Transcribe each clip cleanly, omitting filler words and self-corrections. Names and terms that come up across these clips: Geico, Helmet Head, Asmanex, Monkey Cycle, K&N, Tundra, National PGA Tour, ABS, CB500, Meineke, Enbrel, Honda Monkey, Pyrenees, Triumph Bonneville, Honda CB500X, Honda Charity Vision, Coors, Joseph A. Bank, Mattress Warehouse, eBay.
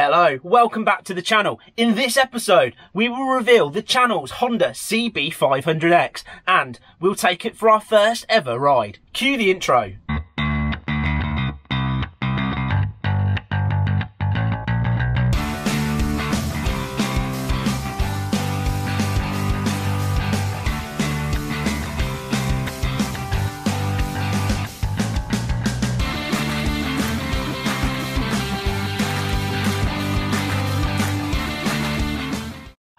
Hello, welcome back to the channel. In this episode, we will reveal the channel's Honda CB500X and we'll take it for our first ever ride. Cue the intro.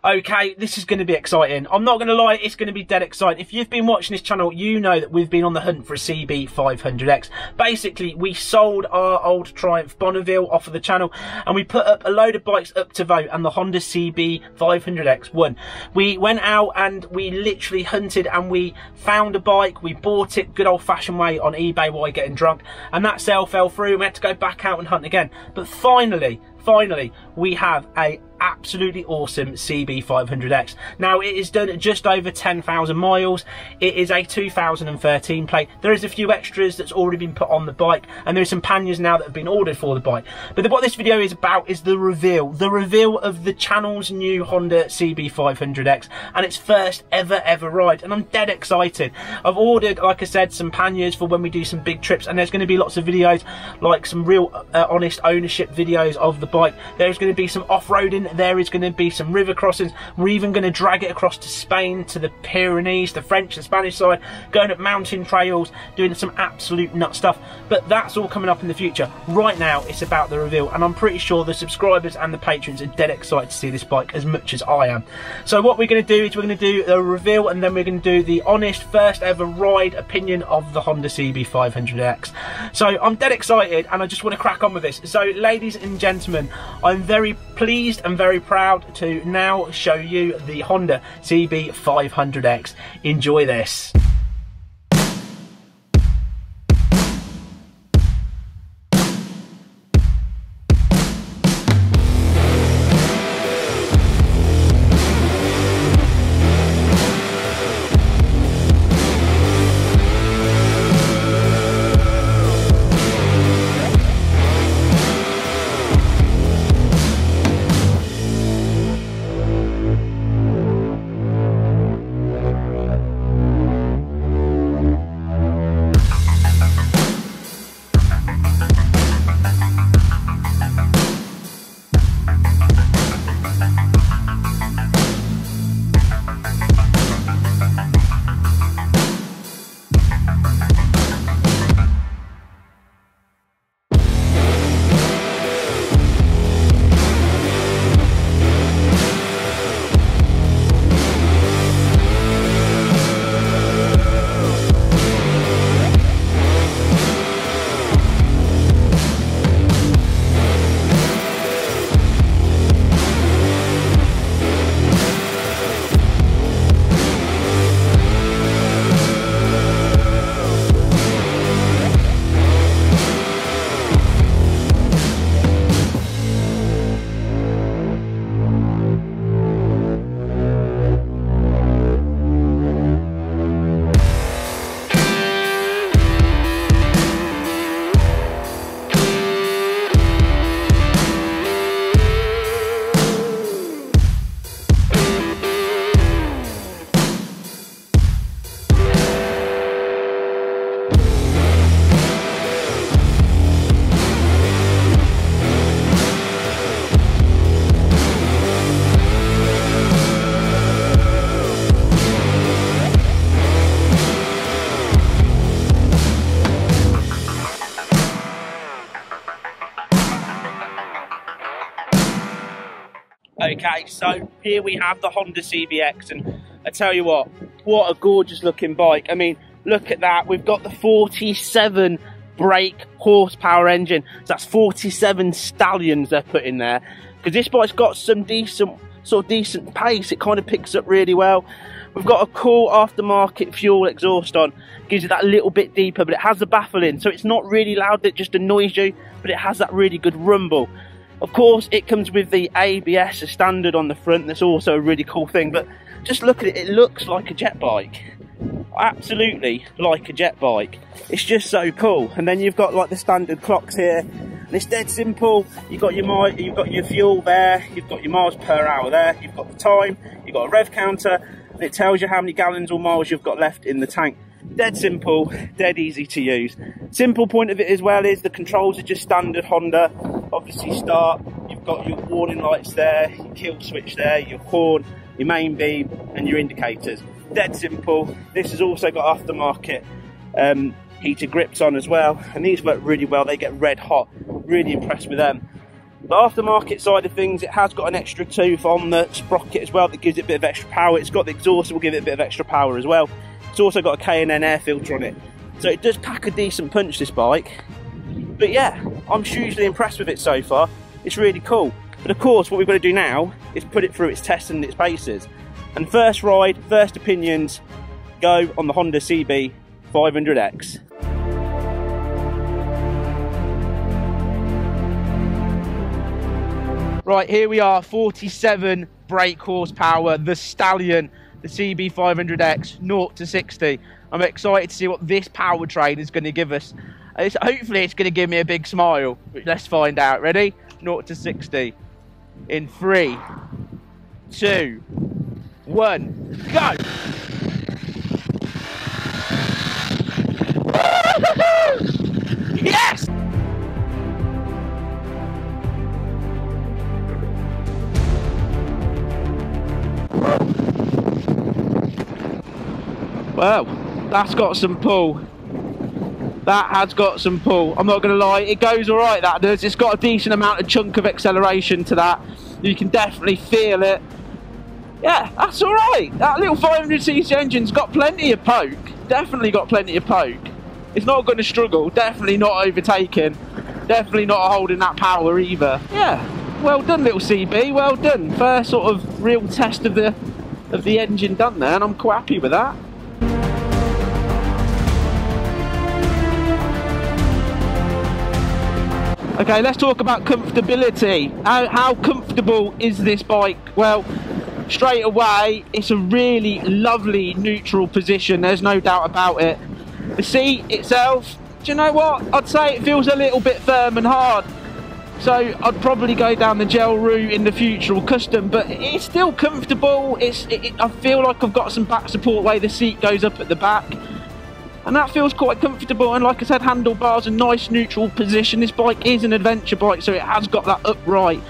Okay, this is going to be exciting. I'm not going to lie, it's going to be dead exciting. If you've been watching this channel, you know that we've been on the hunt for a CB500X. Basically, we sold our old Triumph Bonneville off of the channel and we put up a load of bikes up to vote and the Honda CB500X won. We went out and we literally hunted and we found a bike, we bought it good old-fashioned way on eBay while getting drunk, and that sale fell through and we had to go back out and hunt again. But finally, we have a absolutely awesome CB500X. Now, it is done just over 10,000 miles. It is a 2013 plate. There is a few extras that's already been put on the bike, and there are some panniers now that have been ordered for the bike. But what this video is about is the reveal of the channel's new Honda CB500X and its first ever ride. And I'm dead excited. I've ordered, like I said, some panniers for when we do some big trips, and there's going to be lots of videos, like some real honest ownership videos of the bike. There's going to be some off-roading. There is going to be some river crossings. We're even going to drag it across to Spain, to the Pyrenees, the French and Spanish side, going up mountain trails, doing some absolute nut stuff. But that's all coming up in the future. Right now, it's about the reveal, and I'm pretty sure the subscribers and the patrons are dead excited to see this bike as much as I am. So what we're going to do is we're going to do the reveal, and then we're going to do the honest first ever ride opinion of the Honda CB500X. So I'm dead excited, and I just want to crack on with this. So ladies and gentlemen, I'm very pleased and very proud to now show you the Honda CB500X. Enjoy this. Okay, so here we have the Honda CBX, and I tell you what a gorgeous looking bike. I mean, look at that. We've got the 47 brake horsepower engine. So that's 47 stallions they're putting there, because this bike's got some decent pace. It kind of picks up really well. We've got a cool aftermarket fuel exhaust on, gives it that little bit deeper, but it has the baffle in, so it's not really loud, it just annoys you, but it has that really good rumble. Of course, it comes with the ABS as standard on the front. That's also a really cool thing, but just look at it, it looks like a jet bike. Absolutely like a jet bike. It's just so cool. And then you've got like the standard clocks here, And it's dead simple. You've got your fuel there, you've got your miles per hour there, you've got the time, you've got a rev counter, and it tells you how many gallons or miles you've got left in the tank. Dead simple, dead easy to use. Simple point of it as well is the controls are just standard Honda. Obviously start, you've got your warning lights there, your kill switch there, your horn, your main beam and your indicators. Dead simple. This has also got aftermarket heater grips on as well, and these work really well. They get red hot. Really impressed with them. The aftermarket side of things, it has got an extra tooth on the sprocket as well that gives it a bit of extra power. It's got the exhaust that will give it a bit of extra power as well. It's also got a K&N air filter on it, so it does pack a decent punch, this bike. But yeah, I'm hugely impressed with it so far. It's really cool. But of course what we've got to do now is put it through its tests and its paces. And first ride, first opinions go on the Honda CB500X. Right, here we are, 47 brake horsepower, the stallion, the CB500X, 0 to 60. I'm excited to see what this powertrain is going to give us. Hopefully it's going to give me a big smile. Let's find out. Ready? 0 to 60 in 3, 2, 1, go! Yes! Well, that's got some pull. That has got some pull. I'm not going to lie, it goes all right, that does. It's got a decent amount of chunk of acceleration to that. You can definitely feel it. Yeah, that's all right. That little 500cc engine's got plenty of poke. Definitely got plenty of poke. It's not going to struggle. Definitely not overtaking. Definitely not holding that power either. Yeah, well done, little CB. Well done. First sort of real test of the engine done there, and I'm quite happy with that. Okay, let's talk about comfortability. How comfortable is this bike? Well, straight away, it's a really lovely neutral position. There's no doubt about it. The seat itself, do you know what? I'd say it feels a little bit firm and hard. So I'd probably go down the gel route in the future or custom, but it's still comfortable. I feel like I've got some back support where the seat goes up at the back. And that feels quite comfortable, and like I said, handlebars, a nice neutral position. This bike is an adventure bike, so it has got that upright.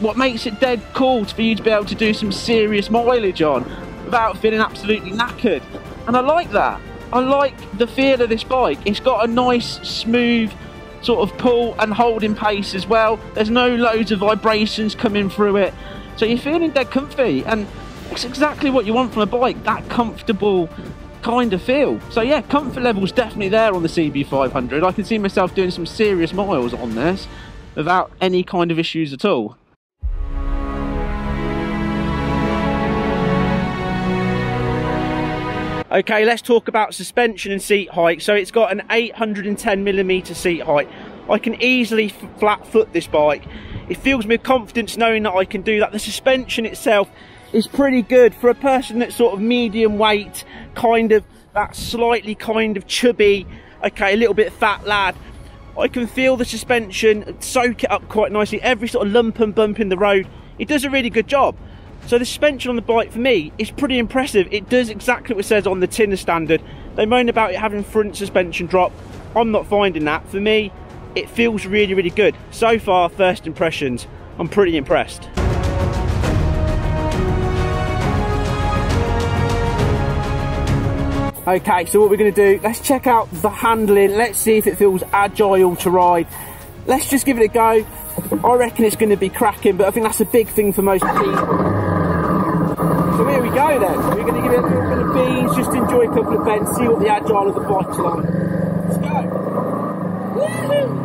What makes it dead cool is for you to be able to do some serious mileage on without feeling absolutely knackered. And I like that. I like the feel of this bike. It's got a nice, smooth sort of pull and holding pace as well. There's no loads of vibrations coming through it. So you're feeling dead comfy, and it's exactly what you want from a bike, that comfortable kind of feel. So yeah, comfort level's definitely there on the CB500. I can see myself doing some serious miles on this without any kind of issues at all. Okay, let's talk about suspension and seat height. So it's got an 810mm seat height. I can easily flat foot this bike. It fills me with confidence knowing that I can do that. The suspension itself is pretty good for a person that's sort of medium weight, kind of that slightly kind of chubby, okay, a little bit fat lad. I can feel the suspension, soak it up quite nicely. Every sort of lump and bump in the road, it does a really good job. So the suspension on the bike for me is pretty impressive. It does exactly what it says on the tin standard. They moan about it having front suspension drop. I'm not finding that. For me, it feels really, really good. So far, first impressions, I'm pretty impressed. Okay, so what we're going to do, let's check out the handling. Let's see if it feels agile to ride. Let's just give it a go. I reckon it's going to be cracking, but I think that's a big thing for most people. So here we go then. We're going to give it a little bit of beans, just enjoy a couple of bends, see what the agile of the bike's like. Let's go. Woo-hoo!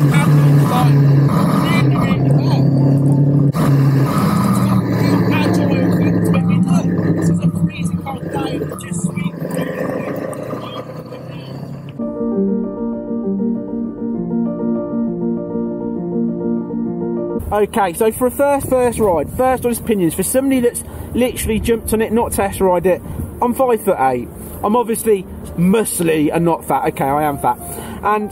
Okay, so for a first ride, first on his pinions, for somebody that's literally jumped on it, not test ride it, I'm 5'8". I'm obviously muscly and not fat. Okay, I am fat. And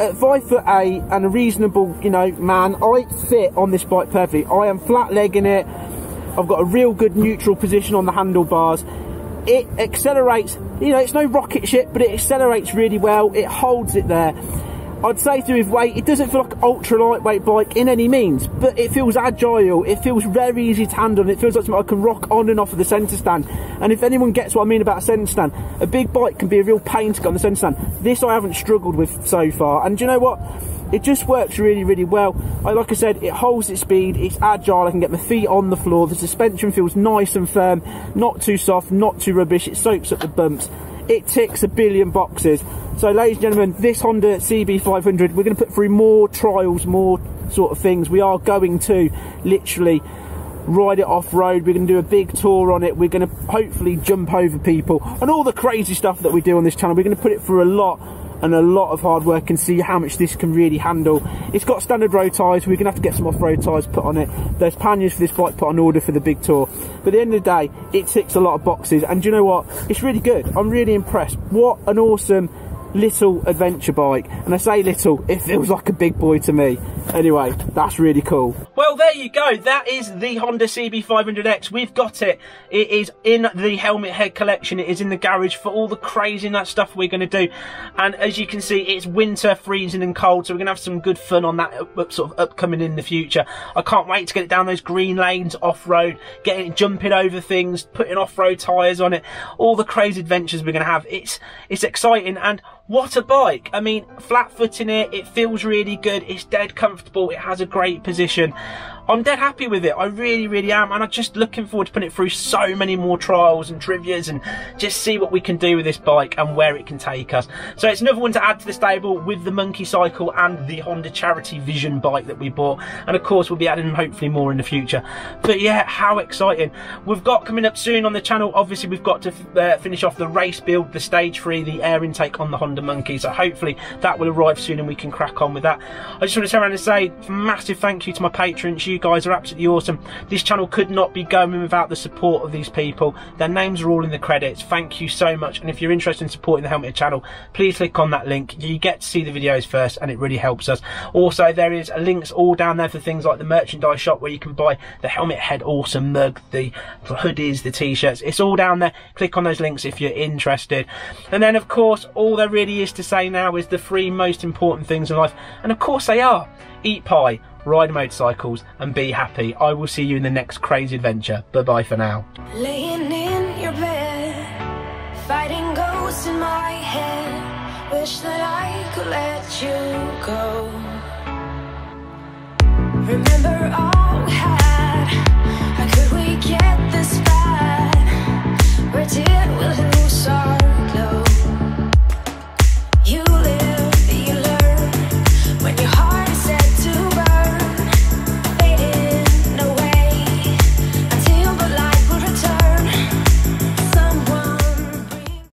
at 5'8" and a reasonable, you know, man, I fit on this bike perfectly. I am flat legging it. I've got a real good neutral position on the handlebars. It accelerates, you know, it's no rocket ship, but it accelerates really well. It holds it there. I'd say through his weight, it doesn't feel like an ultra lightweight bike in any means, but it feels agile, it feels very easy to handle, and it feels like something I can rock on and off of the centre stand. And if anyone gets what I mean about a centre stand, a big bike can be a real pain to get on the centre stand. This I haven't struggled with so far, and do you know what? It just works really, really well. Like I said, it holds its speed, it's agile, I can get my feet on the floor, the suspension feels nice and firm, not too soft, not too rubbish, it soaks up the bumps. It ticks a billion boxes. So ladies and gentlemen, this Honda CB500, we're going to put through more trials, more sort of things. We are going to literally ride it off-road. We're going to do a big tour on it. We're going to hopefully jump over people. And all the crazy stuff that we do on this channel, we're going to put it through a lot and a lot of hard work and see how much this can really handle. It's got standard road tyres, we're going to have to get some off-road tyres put on it. There's panniers for this bike put on order for the big tour. But at the end of the day, it ticks a lot of boxes, and do you know what? It's really good. I'm really impressed. What an awesome little adventure bike. And I say little, it feels like a big boy to me. Anyway, that's really cool. Well, there you go. That is the Honda CB500X. We've got it. It is in the Helmet Head collection. It is in the garage for all the crazy and that stuff we're going to do. And as you can see, it's winter, freezing and cold, so we're going to have some good fun on that sort of upcoming in the future. I can't wait to get it down those green lanes off-road, getting it jumping over things, putting off-road tyres on it, all the crazy adventures we're going to have. It's exciting, and what a bike. I mean, flat foot in it, it feels really good, it's dead comfortable, it has a great position. I'm dead happy with it, I really, really am, and I'm just looking forward to putting it through so many more trials and trivias and just see what we can do with this bike and where it can take us. So it's another one to add to the stable with the Monkey Cycle and the Honda Charity Vision bike that we bought, and of course we'll be adding hopefully more in the future. But yeah, how exciting. We've got coming up soon on the channel, obviously we've got to finish off the race build, the stage 3, the air intake on the Honda Monkey, so hopefully that will arrive soon and we can crack on with that. I just want to turn around and say massive thank you to my patrons. You guys are absolutely awesome. This channel could not be going without the support of these people. Their names are all in the credits. Thank you so much. And if you're interested in supporting the Helmet channel, please click on that link. You get to see the videos first and it really helps us. Also, there is links all down there for things like the merchandise shop where you can buy the Helmet Head awesome mug, the hoodies, the t-shirts. It's all down there. Click on those links if you're interested. And then of course, all there really is to say now is the 3 most important things in life. And of course they are: eat pie, ride motorcycles and be happy. I will see you in the next crazy adventure. Bye bye for now. Laying in your bed, fighting ghosts in my head, wish that I could let you go. Remember all